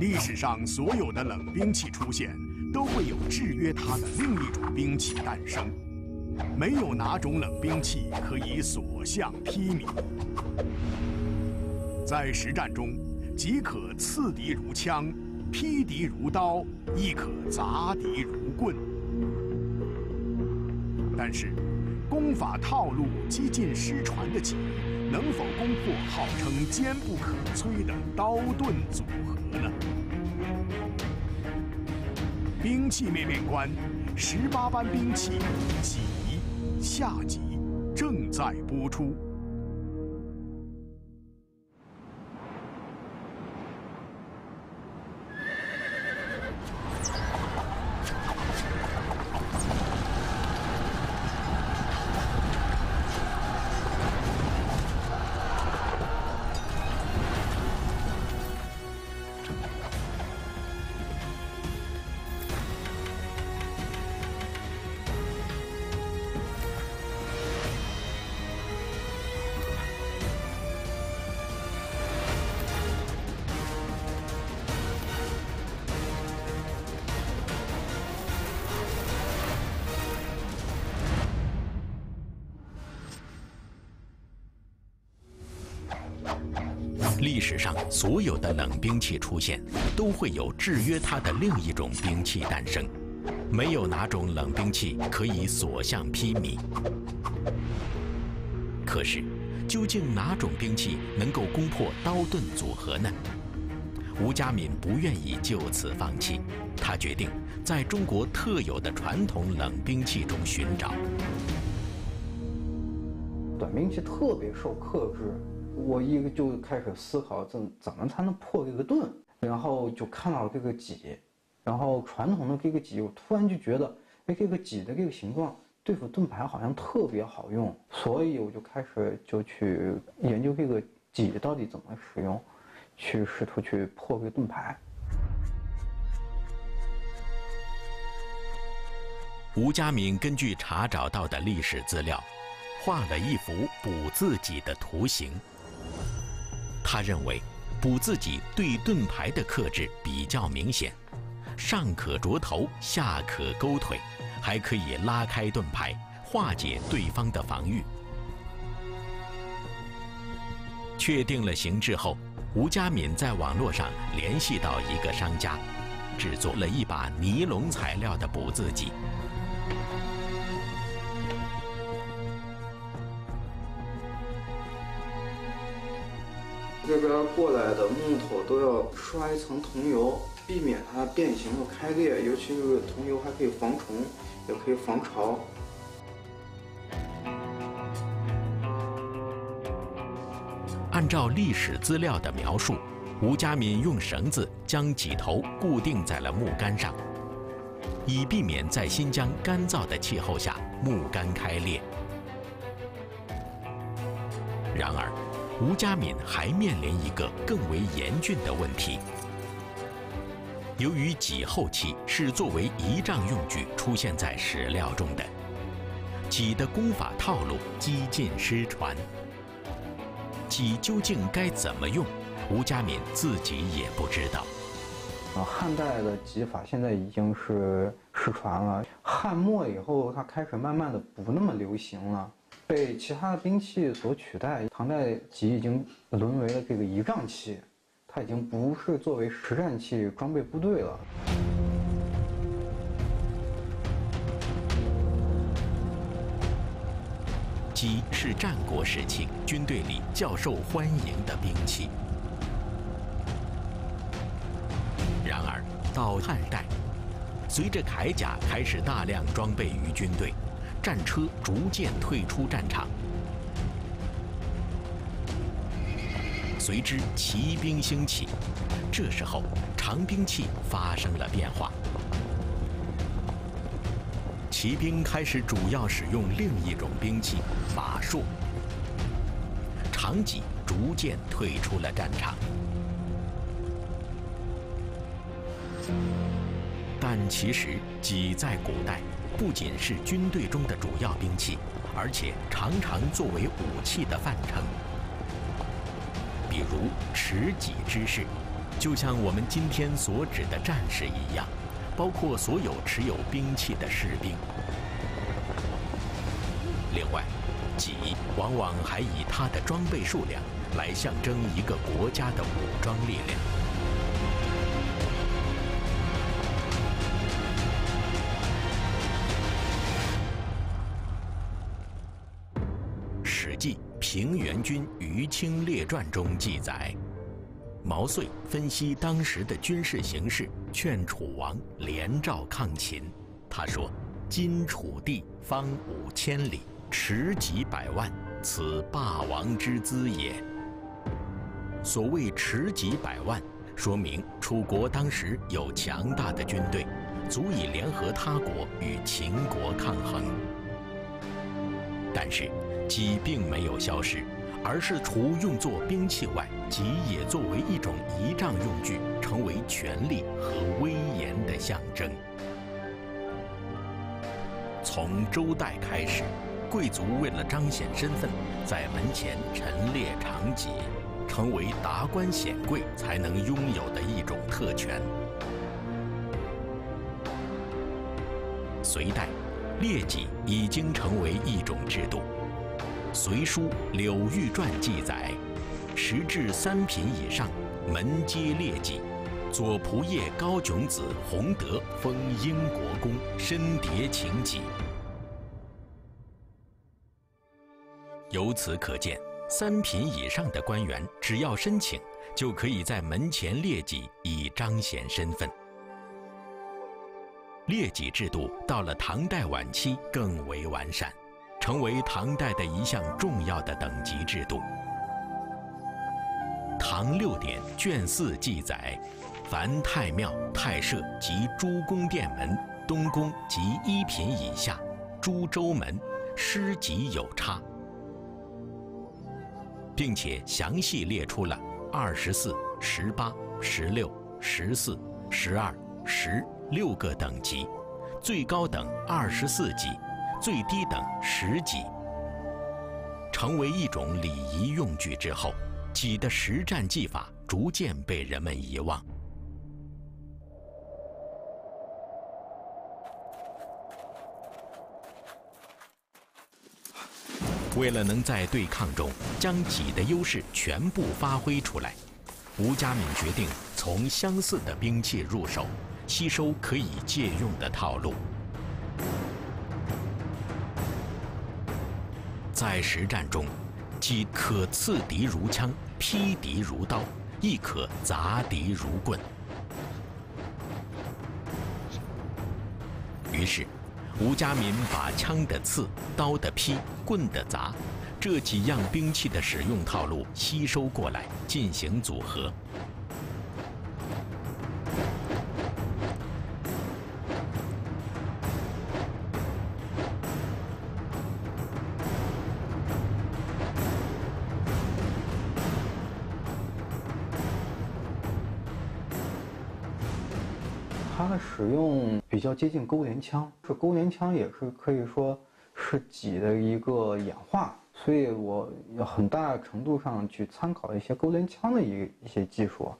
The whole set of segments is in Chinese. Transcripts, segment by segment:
历史上所有的冷兵器出现，都会有制约它的另一种兵器诞生。没有哪种冷兵器可以所向披靡。在实战中，即可刺敌如枪，劈敌如刀，亦可砸敌如棍。但是，功法套路几近失传的棋，能否攻破号称坚不可摧的刀盾组合呢？兵器面面观，18般兵器起下集正在播出。历史上所有的冷兵器出现，都会有制约它的另一种兵器诞生。没有哪种冷兵器可以所向披靡。可是，究竟哪种兵器能够攻破刀盾组合呢？吴家敏不愿意就此放弃，他决定在中国特有的传统冷兵器中寻找。短兵器特别受克制。 我就开始思考怎么才能破这个盾，然后就看到了这个戟，然后传统的这个戟，我突然就觉得，哎，这个戟的这个形状对付盾牌好像特别好用，所以我就开始就去研究这个戟到底怎么使用，去试图去破这个盾牌。吴家敏根据查找到的历史资料，画了一幅补字戟的图形。 他认为，补字戟对盾牌的克制比较明显，上可着头，下可勾腿，还可以拉开盾牌，化解对方的防御。确定了形制后，吴家敏在网络上联系到一个商家，制作了一把尼龙材料的补字戟。 这边过来的木头都要刷一层桐油，避免它变形和开裂。尤其是桐油还可以防虫，也可以防潮。按照历史资料的描述，吴家敏用绳子将戟头固定在了木杆上，以避免在新疆干燥的气候下木杆开裂。然而， 吴家敏还面临一个更为严峻的问题。由于戟后期是作为仪仗用具出现在史料中的，戟的功法套路几近失传。戟究竟该怎么用，吴家敏自己也不知道。汉代的戟法现在已经是失传了，汉末以后它开始慢慢的不那么流行了。 被其他的兵器所取代，唐代戟已经沦为了这个仪仗器，它已经不是作为实战器装备部队了。戟是战国时期军队里较受欢迎的兵器，然而到汉代，随着铠甲开始大量装备于军队。 战车逐渐退出战场，随之骑兵兴起。这时候，长兵器发生了变化，骑兵开始主要使用另一种兵器——法槊。长戟逐渐退出了战场，但其实戟在古代。 不仅是军队中的主要兵器，而且常常作为武器的范称，比如持戟之士，就像我们今天所指的战士一样，包括所有持有兵器的士兵。另外，戟往往还以它的装备数量来象征一个国家的武装力量。《史记·平原君于卿列传》中记载，毛遂分析当时的军事形势，劝楚王连赵抗秦。他说：“今楚地方5千里。”持戟百万，此霸王之资也。所谓持戟百万，说明楚国当时有强大的军队，足以联合他国与秦国抗衡。但是，戟并没有消失，而是除用作兵器外，戟也作为一种仪仗用具，成为权力和威严的象征。从周代开始，贵族为了彰显身份，在门前陈列长戟，成为达官显贵才能拥有的一种特权。隋代，列戟已经成为一种制度。《隋书·柳玉传》记载：“时至3品以上，门皆列戟。左仆射高炯子洪德封英国公，身叠秦戟。”由此可见，3品以上的官员只要申请，就可以在门前列戟，以彰显身份。列戟制度到了唐代晚期更为完善，成为唐代的一项重要的等级制度。《唐六典》卷4记载：“凡太庙、太社及诸宫殿门、东宫及1品以下、诸州门，施戟有差。”并且详细列出了24、18、16、14、12、10个等级，最高等24戟，最低等10戟。成为一种礼仪用具之后，戟的实战技法逐渐被人们遗忘。为了能在对抗中将戟的优势全部发挥出来，吴家敏决定从相似的兵器入手，吸收可以借用的套路。在实战中，戟可刺敌如枪，劈敌如刀，亦可砸敌如棍。于是，吴家敏把枪的刺、刀的劈、棍的砸这几样兵器的使用套路吸收过来，进行组合。它的使用比较接近钩镰枪，是钩镰枪也是可以说是戟的一个演化，所以我有很大程度上去参考一些钩镰枪的一些技术。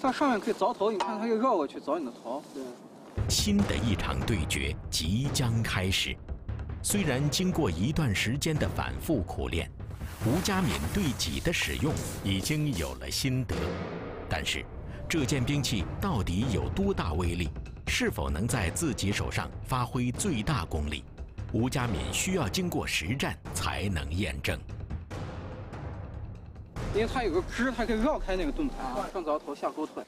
在上面可以凿头，你看它又绕过去凿你的头。对。新的一场对决即将开始，虽然经过一段时间的反复苦练，吴家敏对戟的使用已经有了心得，但是这件兵器到底有多大威力？是否能在自己手上发挥最大功力？吴家敏需要经过实战才能验证。因为它有个枝，它可以绕开那个盾牌，上凿头，下勾腿，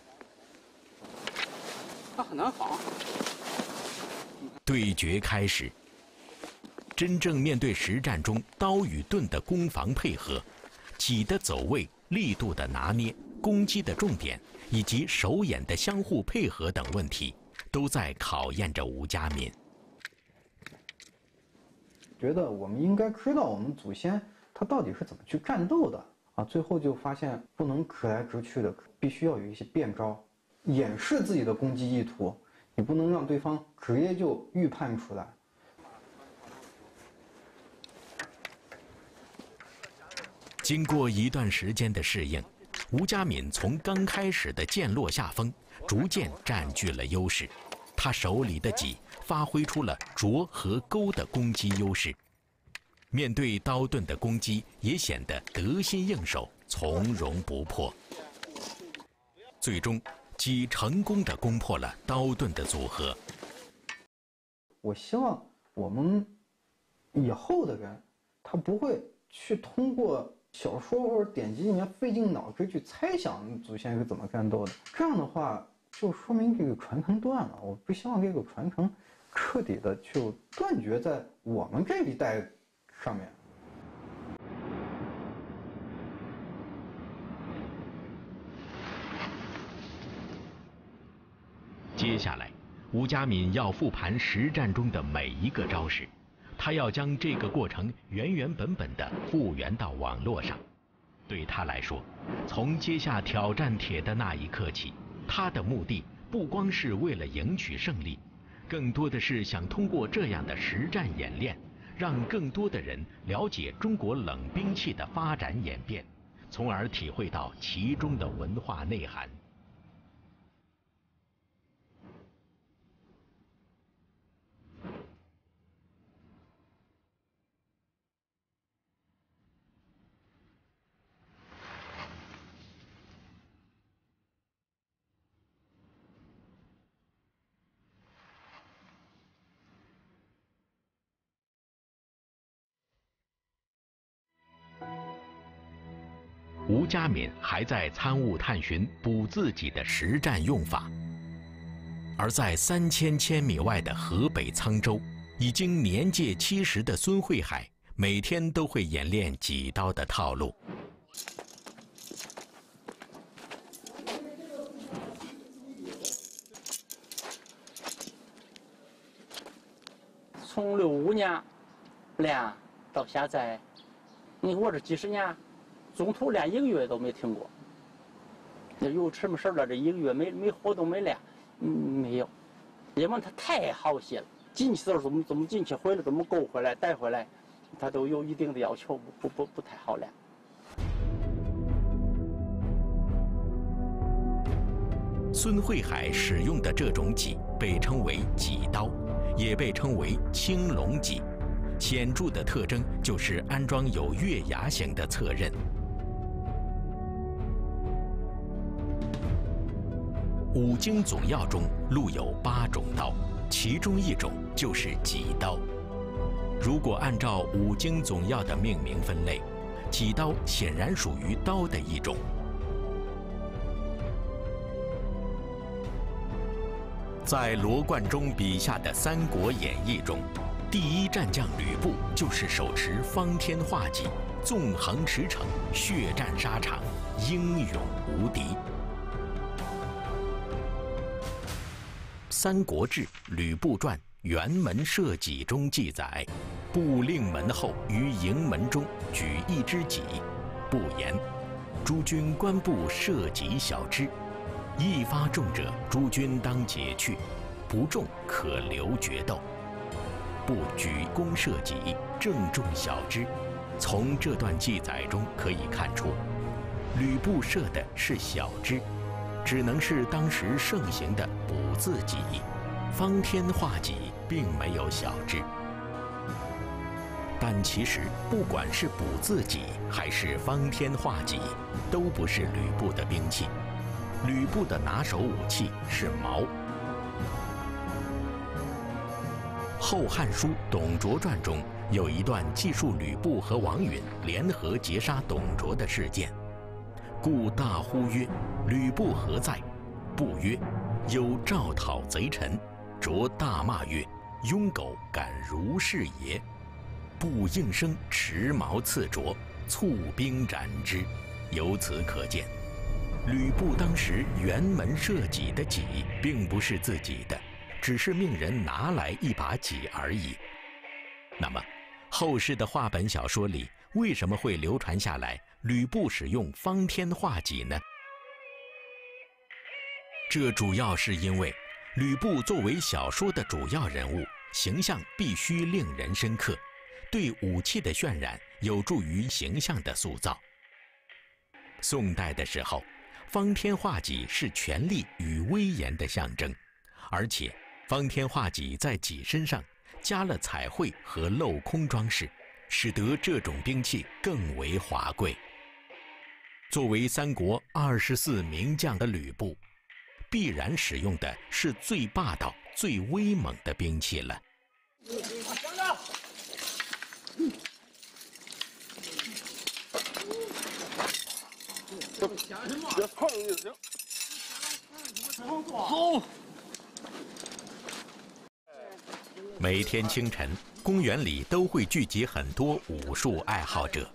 它很难防。对决开始，真正面对实战中刀与盾的攻防配合，戟的走位、力度的拿捏、攻击的重点以及手眼的相互配合等问题，都在考验着吴家敏。觉得我们应该知道我们祖先他到底是怎么去战斗的啊！最后就发现不能直来直去的，必须要有一些变招，掩饰自己的攻击意图，你不能让对方直接就预判出来。经过一段时间的适应，吴佳敏从刚开始的渐落下风，逐渐占据了优势。他手里的戟发挥出了斫和钩的攻击优势，面对刀盾的攻击也显得得心应手，从容不迫。最终，戟成功地攻破了刀盾的组合。我希望我们以后的人，他不会去通过小说或者典籍里面费尽脑汁去猜想祖先是怎么战斗的。这样的话，就说明这个传承断了。我不希望这个传承彻底的就断绝在我们这一代上面。接下来，吴佳敏要复盘实战中的每一个招式，他要将这个过程原本的复原到网络上。对他来说，从接下挑战帖的那一刻起，他的目的不光是为了赢取胜利，更多的是想通过这样的实战演练，让更多的人了解中国冷兵器的发展演变，从而体会到其中的文化内涵。吴佳敏还在参悟探寻补自己的实战用法，而在3000千米外的河北沧州，已经年届70的孙慧海每天都会演练几刀的套路。从65年练到现在，你我这几十年。中途连一个月都没停过，有什么事了这一个月没活动没练，没有，因为他太好些了。进去的时候怎么进去，回来怎么勾回来带回来，他都有一定的要求，不太好练。孙慧海使用的这种戟被称为戟刀，也被称为青龙戟，显著的特征就是安装有月牙形的侧刃。五经总要中录有8种刀，其中一种就是戟刀。如果按照五经总要的命名分类，戟刀显然属于刀的一种。在罗贯中笔下的《三国演义》中，第一战将吕布就是手持方天画戟，纵横驰骋，血战沙场，英勇无敌。《三国志·吕布传·辕门射戟》中记载，布令门后于营门中举一支戟，布言：“诸军观布射戟小支，一发中者，诸军当解去；不中，可留决斗。”布举弓射戟，正中小支。从这段记载中可以看出，吕布射的是小支。只能是当时盛行的补字戟，方天画戟并没有小支。但其实，不管是补字戟还是方天画戟，都不是吕布的兵器。吕布的拿手武器是矛。《后汉书·董卓传》中有一段记述吕布和王允联合截杀董卓的事件。故大呼曰：“吕布何在？”布曰：“有赵讨贼臣。”卓大骂曰：“庸狗，敢如是也！”布应声，持矛刺卓，猝兵斩之。由此可见，吕布当时辕门射戟的戟并不是自己的，只是命人拿来一把戟而已。那么，后世的话本小说里为什么会流传下来吕布使用方天画戟呢？这主要是因为吕布作为小说的主要人物，形象必须令人深刻，对武器的渲染有助于形象的塑造。宋代的时候，方天画戟是权力与威严的象征，而且方天画戟在戟身上加了彩绘和镂空装饰，使得这种兵器更为华贵。作为三国24名将的吕布，必然使用的是最霸道、最威猛的兵器了。 别碰就行。走。每天清晨，公园里都会聚集很多武术爱好者。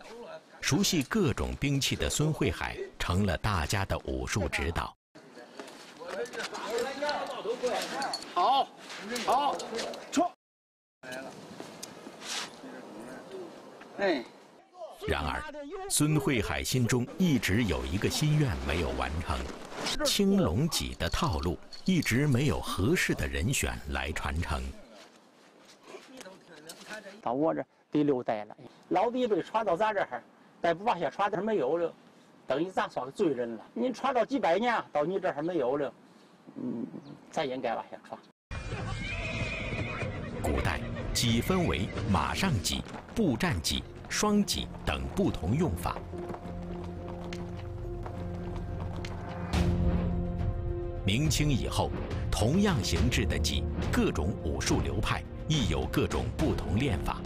熟悉各种兵器的孙慧海成了大家的武术指导。好，好，冲！哎。 然而，孙慧海心中一直有一个心愿没有完成，青龙戟的套路一直没有合适的人选来传承。到我这第六代了，老一辈传到咱这儿，再不往下传，他没有了，等于咱算是罪人了。你传到几百年，到你这还没有了，咱应该往下传。古代戟分为马上戟、步战戟。 双戟等不同用法。明清以后，同样形制的戟，各种武术流派亦有各种不同练法，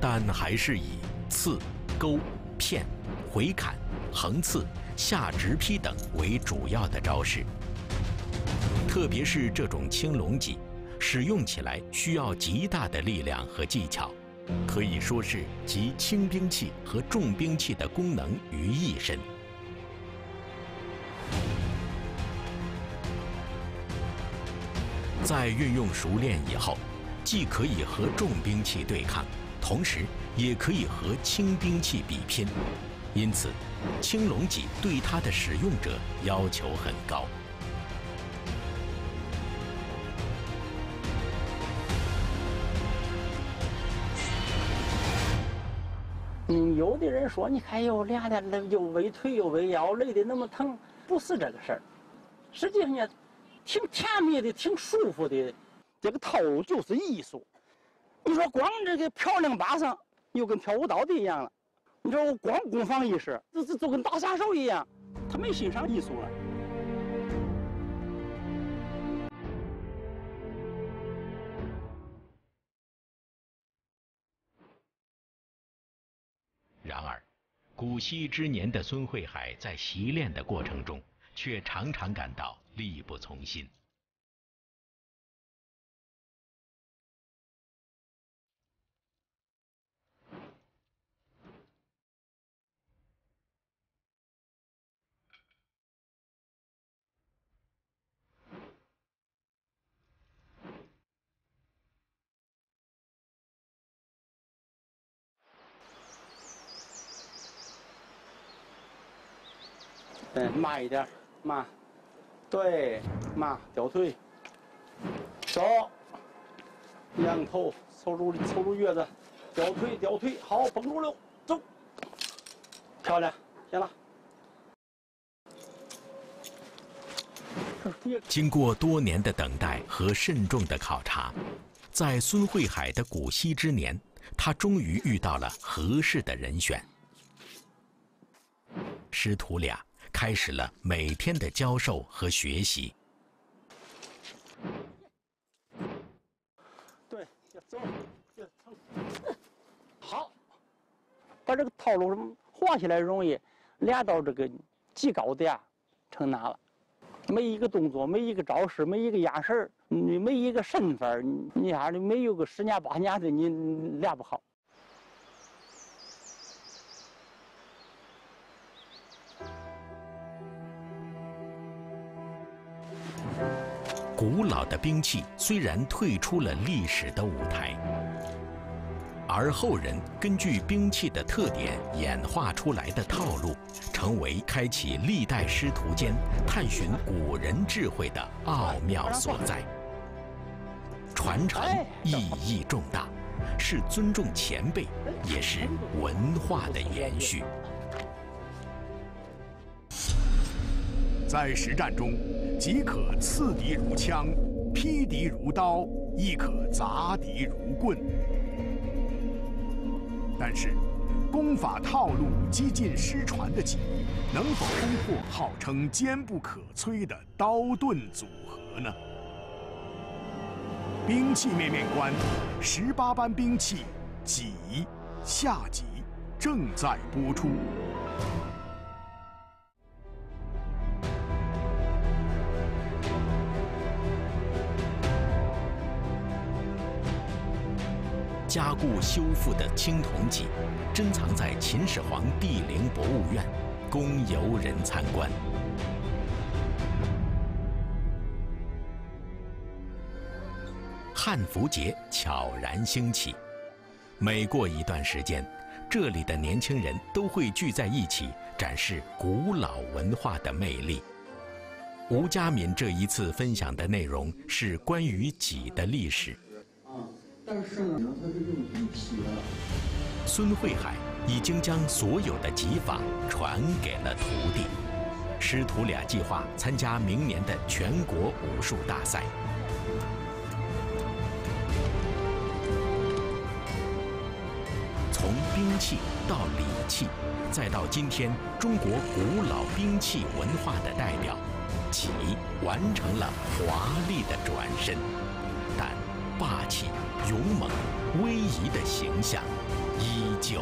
但还是以刺、钩、片、回砍、横刺、下直劈等为主要的招式。特别是这种青龙戟，使用起来需要极大的力量和技巧。 可以说是集轻兵器和重兵器的功能于一身。在运用熟练以后，既可以和重兵器对抗，同时也可以和轻兵器比拼。因此，青龙戟对它的使用者要求很高。 有的人说，你看又练的又尾腿又尾腰，累得那么疼，不是这个事儿。实际上呢，挺甜蜜的，挺舒服的。这个套路就是艺术。你说光这个漂亮把上，又跟跳舞蹈的一样了。你说光攻防一式，就跟打杀手一样，他没欣赏艺术了。然而，古稀之年的孙慧海在习练的过程中，却常常感到力不从心。对，慢一点，慢，对，慢，掉腿，走，仰头，抽住橛子，掉腿，掉腿，好，绷住了，走，漂亮，行了。经过多年的等待和慎重的考察，在孙慧海的古稀之年，他终于遇到了合适的人选。师徒俩 开始了每天的教授和学习。对，走，好，把这个套路什么画起来容易，练到这个极高的呀，成难了。每一个动作，每一个招式，每一个眼神，你每一个身法，你啥的没有个10年8年的，你练不好。 古老的兵器虽然退出了历史的舞台，而后人根据兵器的特点演化出来的套路，成为开启历代师徒间探寻古人智慧的奥妙所在。传承意义重大，是尊重前辈，也是文化的延续。在实战中，即可刺敌如枪，劈敌如刀，亦可砸敌如棍。但是，功法套路几近失传的技艺，能否攻破号称坚不可摧的刀盾组合呢？兵器面面观，18般兵器戟下集正在播出。 加固修复的青铜戟，珍藏在秦始皇帝陵博物院，供游人参观。汉服节悄然兴起，每过一段时间，这里的年轻人都会聚在一起，展示古老文化的魅力。吴佳敏这一次分享的内容是关于戟的历史。 但是呢，它是这种一体的。孙慧海已经将所有的戟法传给了徒弟，师徒俩计划参加明年的全国武术大赛。从兵器到礼器，再到今天中国古老兵器文化的代表，戟完成了华丽的转身，但霸气、勇猛、威仪的形象依旧。